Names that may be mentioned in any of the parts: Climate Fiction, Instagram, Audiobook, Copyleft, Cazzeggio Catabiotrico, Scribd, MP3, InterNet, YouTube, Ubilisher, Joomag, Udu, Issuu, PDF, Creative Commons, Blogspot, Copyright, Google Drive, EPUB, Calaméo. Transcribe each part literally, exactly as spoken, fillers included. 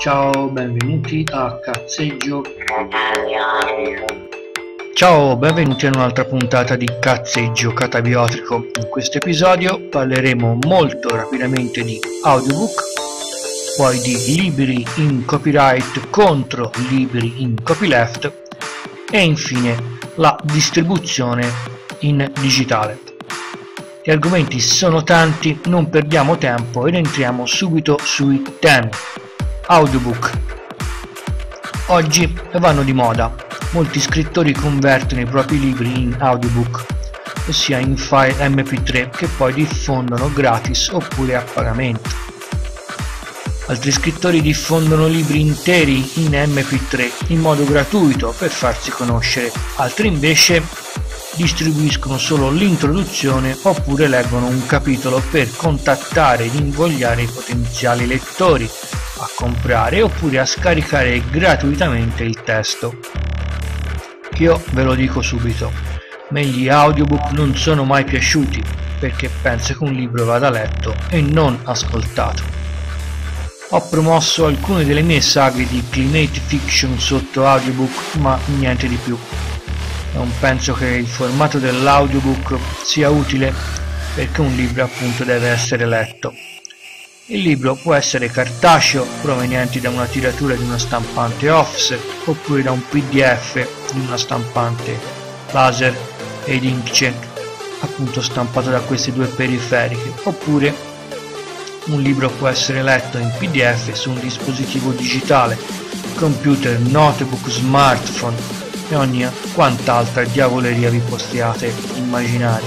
Ciao, benvenuti a Cazzeggio Catabiotrico. Ciao, benvenuti a un'altra puntata di Cazzeggio Catabiotrico. In questo episodio parleremo molto rapidamente di audiobook, poi di libri in copyright contro libri in copyleft e infine la distribuzione in digitale. Gli argomenti sono tanti, non perdiamo tempo ed entriamo subito sui temi. Audiobook. Oggi vanno di moda, molti scrittori convertono i propri libri in audiobook, ossia in file emme pi tre che poi diffondono gratis oppure a pagamento. Altri scrittori diffondono libri interi in emme pi tre in modo gratuito per farsi conoscere, altri invece distribuiscono solo l'introduzione oppure leggono un capitolo per contattare ed invogliare i potenziali lettori a comprare oppure a scaricare gratuitamente il testo. Io ve lo dico subito, me gli audiobook non sono mai piaciuti perché penso che un libro vada letto e non ascoltato. Ho promosso alcune delle mie saghe di Climate Fiction sotto audiobook, ma niente di più. Non penso che il formato dell'audiobook sia utile perché un libro appunto deve essere letto. Il libro può essere cartaceo, proveniente da una tiratura di una stampante offset, oppure da un pi di effe di una stampante laser ed inkjet, appunto stampato da queste due periferiche, oppure un libro può essere letto in pi di effe su un dispositivo digitale, computer, notebook, smartphone e ogni quant'altra diavoleria vi possiate immaginare,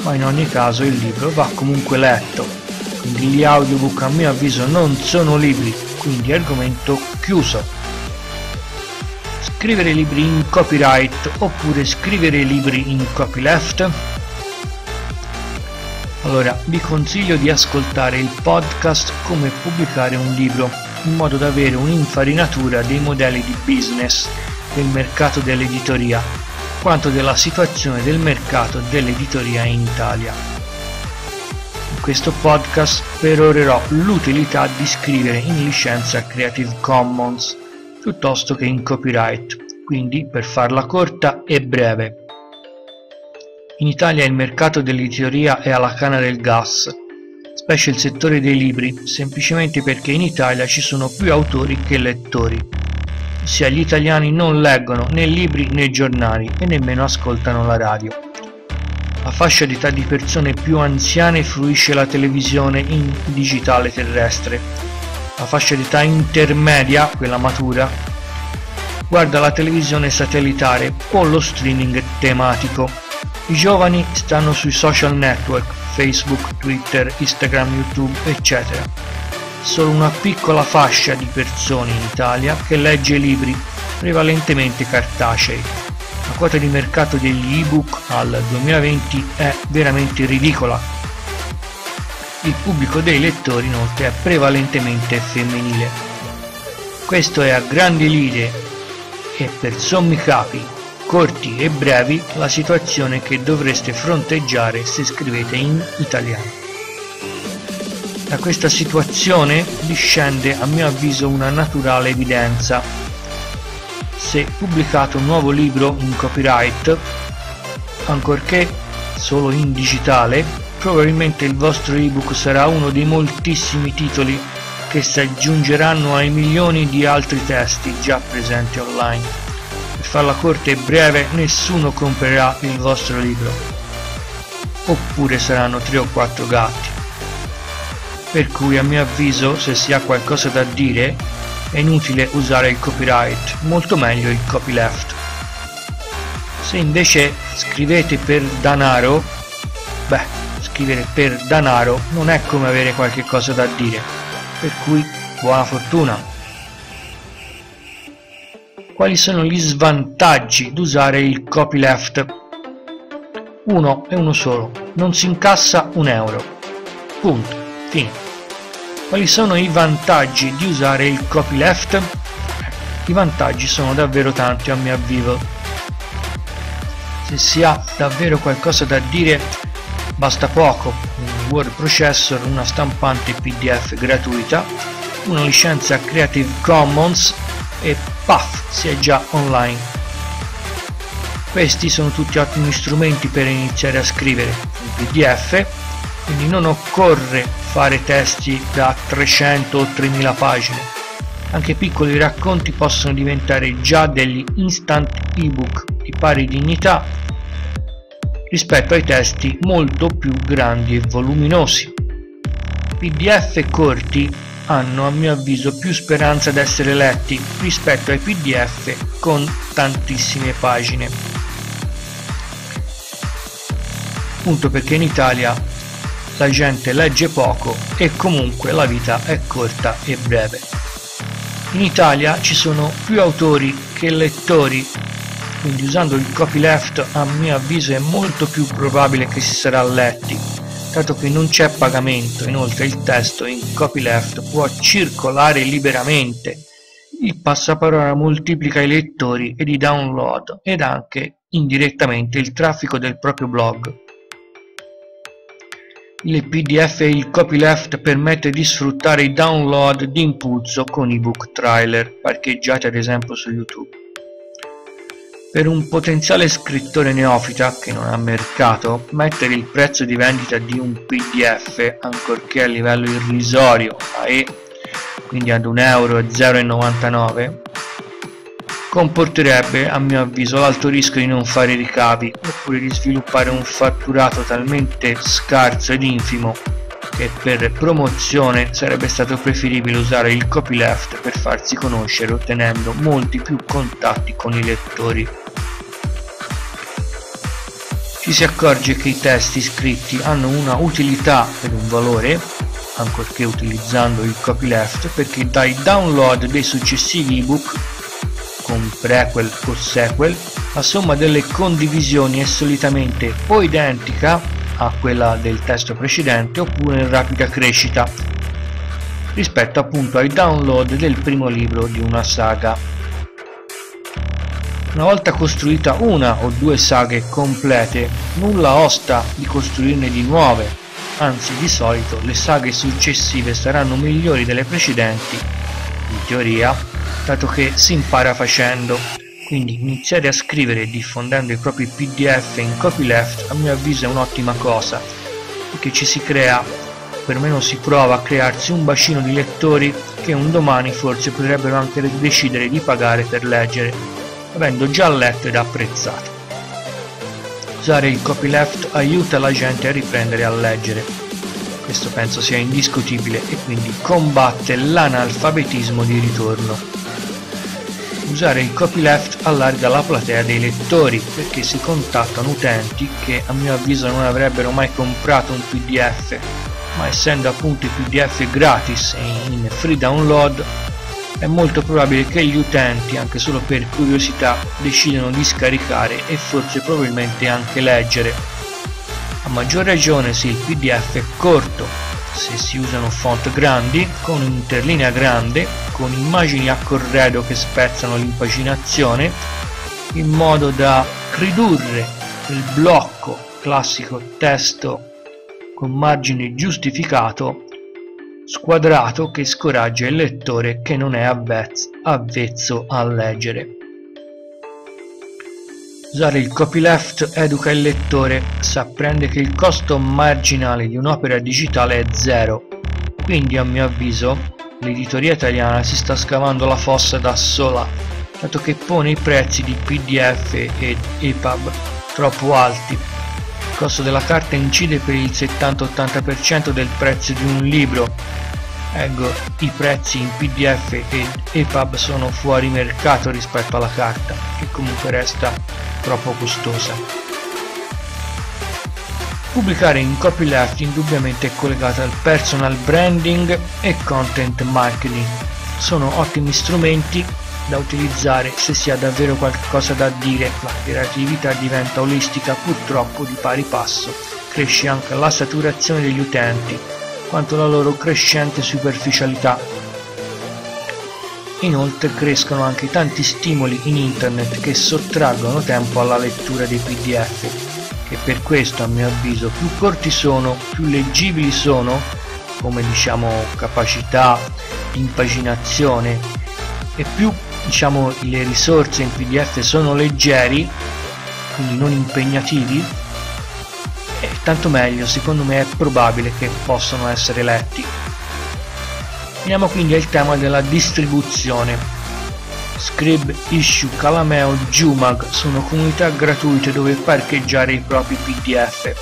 ma in ogni caso il libro va comunque letto, quindi gli audiobook a mio avviso non sono libri, quindi argomento chiuso. Scrivere libri in copyright oppure scrivere libri in copyleft? Allora, vi consiglio di ascoltare il podcast Come pubblicare un libro, in modo da avere un'infarinatura dei modelli di business del mercato dell'editoria, quanto della situazione del mercato dell'editoria in Italia. In questo podcast perorerò l'utilità di scrivere in licenza Creative Commons piuttosto che in copyright, quindi per farla corta e breve. In Italia il mercato dell'editoria è alla canna del gas, specie il settore dei libri, semplicemente perché in Italia ci sono più autori che lettori. Ossia, gli italiani non leggono né libri né giornali e nemmeno ascoltano la radio. La fascia d'età di persone più anziane fruisce la televisione in digitale terrestre. La fascia d'età intermedia, quella matura, guarda la televisione satellitare o lo streaming tematico. I giovani stanno sui social network, Facebook, Twitter, Instagram, YouTube, eccetera. Solo una piccola fascia di persone in Italia che legge libri prevalentemente cartacei. La quota di mercato degli ebook al duemilaventi è veramente ridicola. Il pubblico dei lettori inoltre è prevalentemente femminile. Questo è a grandi linee e per sommi capi, corti e brevi, la situazione che dovreste fronteggiare se scrivete in italiano. Da questa situazione discende a mio avviso una naturale evidenza. Se pubblicato un nuovo libro in copyright, ancorché solo in digitale, probabilmente il vostro ebook sarà uno dei moltissimi titoli che si aggiungeranno ai milioni di altri testi già presenti online. Per farla corta e breve, nessuno comprerà il vostro libro, oppure saranno tre o quattro gatti. Per cui a mio avviso, se si ha qualcosa da dire, è inutile usare il copyright, molto meglio il copyleft. Se invece scrivete per danaro, beh, scrivere per danaro non è come avere qualche cosa da dire, per cui buona fortuna. Quali sono gli svantaggi di usare il copyleft? Uno e uno solo, non si incassa un euro. Punto. Fine. Quali sono i vantaggi di usare il copyleft? I vantaggi sono davvero tanti a mio avviso. Se si ha davvero qualcosa da dire, basta poco: un word processor, una stampante pi di effe gratuita, una licenza Creative Commons e paf, si è già online. Questi sono tutti ottimi strumenti per iniziare a scrivere un P D F, quindi non occorre fare testi da trecento o tremila pagine, anche piccoli racconti possono diventare già degli instant ebook di pari dignità rispetto ai testi molto più grandi e voluminosi. P D F corti hanno a mio avviso più speranza di essere letti rispetto ai P D F con tantissime pagine, appunto perché in Italia la gente legge poco e comunque la vita è corta e breve. In Italia ci sono più autori che lettori, quindi usando il copyleft a mio avviso è molto più probabile che si sarà letti, dato che non c'è pagamento. Inoltre il testo in copyleft può circolare liberamente, il passaparola moltiplica i lettori ed i download ed anche indirettamente il traffico del proprio blog. Il P D F e il copyleft permette di sfruttare i download di impulso con ebook trailer parcheggiati ad esempio su YouTube. Per un potenziale scrittore neofita che non ha mercato, mettere il prezzo di vendita di un P D F, ancorché a livello irrisorio, e quindi ad un euro e zero virgola novantanove, comporterebbe a mio avviso l'alto rischio di non fare ricavi, oppure di sviluppare un fatturato talmente scarso ed infimo che per promozione sarebbe stato preferibile usare il copyleft per farsi conoscere ottenendo molti più contatti con i lettori. Ci si accorge che i testi scritti hanno una utilità per un valore, ancorché utilizzando il copyleft, perché dai download dei successivi ebook, con prequel o sequel, la somma delle condivisioni è solitamente o identica a quella del testo precedente oppure in rapida crescita rispetto appunto ai download del primo libro di una saga. Una volta costruita una o due saghe complete, nulla osta di costruirne di nuove, anzi di solito le saghe successive saranno migliori delle precedenti, in teoria, dato che si impara facendo. Quindi iniziare a scrivere e diffondendo i propri P D F in copyleft a mio avviso è un'ottima cosa, perché ci si crea, perlomeno si prova a crearsi un bacino di lettori che un domani forse potrebbero anche decidere di pagare per leggere, avendo già letto ed apprezzato. Usare il copyleft aiuta la gente a riprendere a leggere, questo penso sia indiscutibile, e quindi combatte l'analfabetismo di ritorno. Usare il copyleft allarga la platea dei lettori, perché si contattano utenti che a mio avviso non avrebbero mai comprato un P D F, ma essendo appunto i P D F gratis e in free download è molto probabile che gli utenti, anche solo per curiosità, decidano di scaricare e forse probabilmente anche leggere, a maggior ragione se il P D F è corto, se si usano font grandi, con interlinea grande, con immagini a corredo che spezzano l'impaginazione, in modo da ridurre il blocco classico testo con margine giustificato, squadrato, che scoraggia il lettore che non è avvezzo a leggere. Usare il copyleft educa il lettore, sapendo che il costo marginale di un'opera digitale è zero, quindi a mio avviso l'editoria italiana si sta scavando la fossa da sola, dato che pone i prezzi di P D F ed E P U B troppo alti. Il costo della carta incide per il settanta ottanta per cento del prezzo di un libro, ecco, i prezzi in P D F ed E P U B sono fuori mercato rispetto alla carta, che comunque resta troppo costosa. Pubblicare in copyleft indubbiamente è collegato al personal branding e content marketing, sono ottimi strumenti da utilizzare se si ha davvero qualcosa da dire, la creatività diventa olistica, purtroppo di pari passo cresce anche la saturazione degli utenti quanto la loro crescente superficialità. Inoltre crescono anche tanti stimoli in internet che sottraggono tempo alla lettura dei P D F, che per questo a mio avviso più corti sono, più leggibili sono, come diciamo capacità impaginazione, e più diciamo le risorse in P D F sono leggeri, quindi non impegnativi, e tanto meglio, secondo me è probabile che possano essere letti. Veniamo quindi al tema della distribuzione. Scribd, Issuu, Calaméo, Joomag sono comunità gratuite dove parcheggiare i propri P D F.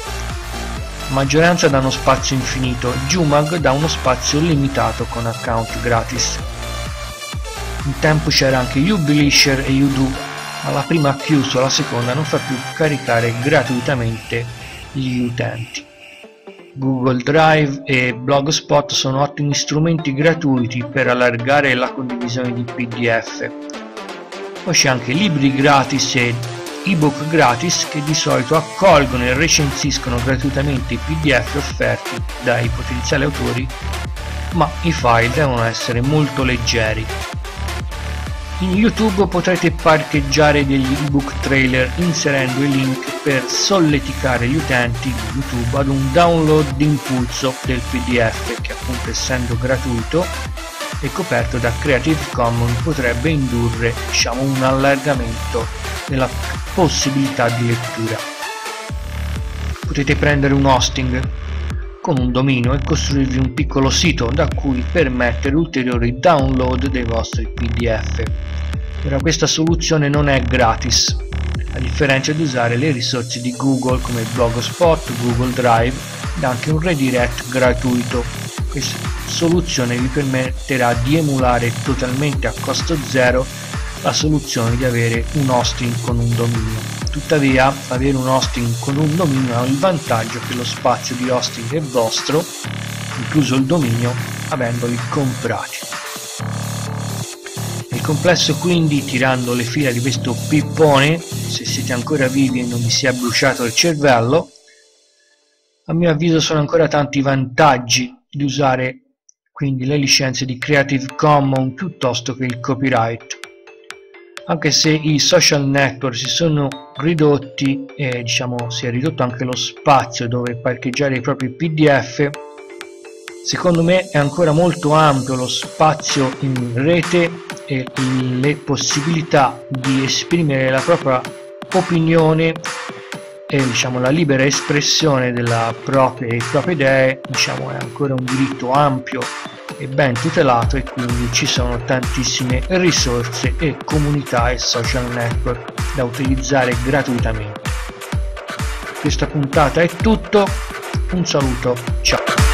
La maggioranza dà uno spazio infinito, Joomag dà uno spazio limitato con account gratis. Un tempo c'era anche Ubilisher e Udu, ma la prima ha chiuso, la seconda non fa più caricare gratuitamente gli utenti. Google Drive e Blogspot sono ottimi strumenti gratuiti per allargare la condivisione di P D F. Poi c'è anche libri gratis e ebook gratis che di solito accolgono e recensiscono gratuitamente i P D F offerti dai potenziali autori, ma i file devono essere molto leggeri. In YouTube potrete parcheggiare degli ebook trailer inserendo i link per solleticare gli utenti di YouTube ad un download d'impulso del P D F che, appunto, essendo gratuito e coperto da Creative Commons, potrebbe indurre diciamo, un allargamento della possibilità di lettura. Potete prendere un hosting con un dominio e costruirvi un piccolo sito da cui permettere ulteriori download dei vostri P D F. Però questa soluzione non è gratis, a differenza di usare le risorse di Google come Blogspot, Google Drive ed anche un redirect gratuito. Questa soluzione vi permetterà di emulare totalmente a costo zero la soluzione di avere un hosting con un dominio. Tuttavia, avere un hosting con un dominio ha il vantaggio che lo spazio di hosting è vostro, incluso il dominio, avendoli comprati. Nel complesso, quindi, tirando le fila di questo pippone, se siete ancora vivi e non vi sia bruciato il cervello, a mio avviso sono ancora tanti i vantaggi di usare quindi le licenze di Creative Commons piuttosto che il copyright, anche se i social network si sono ridotti e diciamo si è ridotto anche lo spazio dove parcheggiare i propri P D F. Secondo me è ancora molto ampio lo spazio in rete e le possibilità di esprimere la propria opinione e diciamo, la libera espressione della propria, delle proprie idee diciamo, è ancora un diritto ampio e ben tutelato, e quindi ci sono tantissime risorse e comunità e social network da utilizzare gratuitamente. Questa puntata è tutto, un saluto, ciao!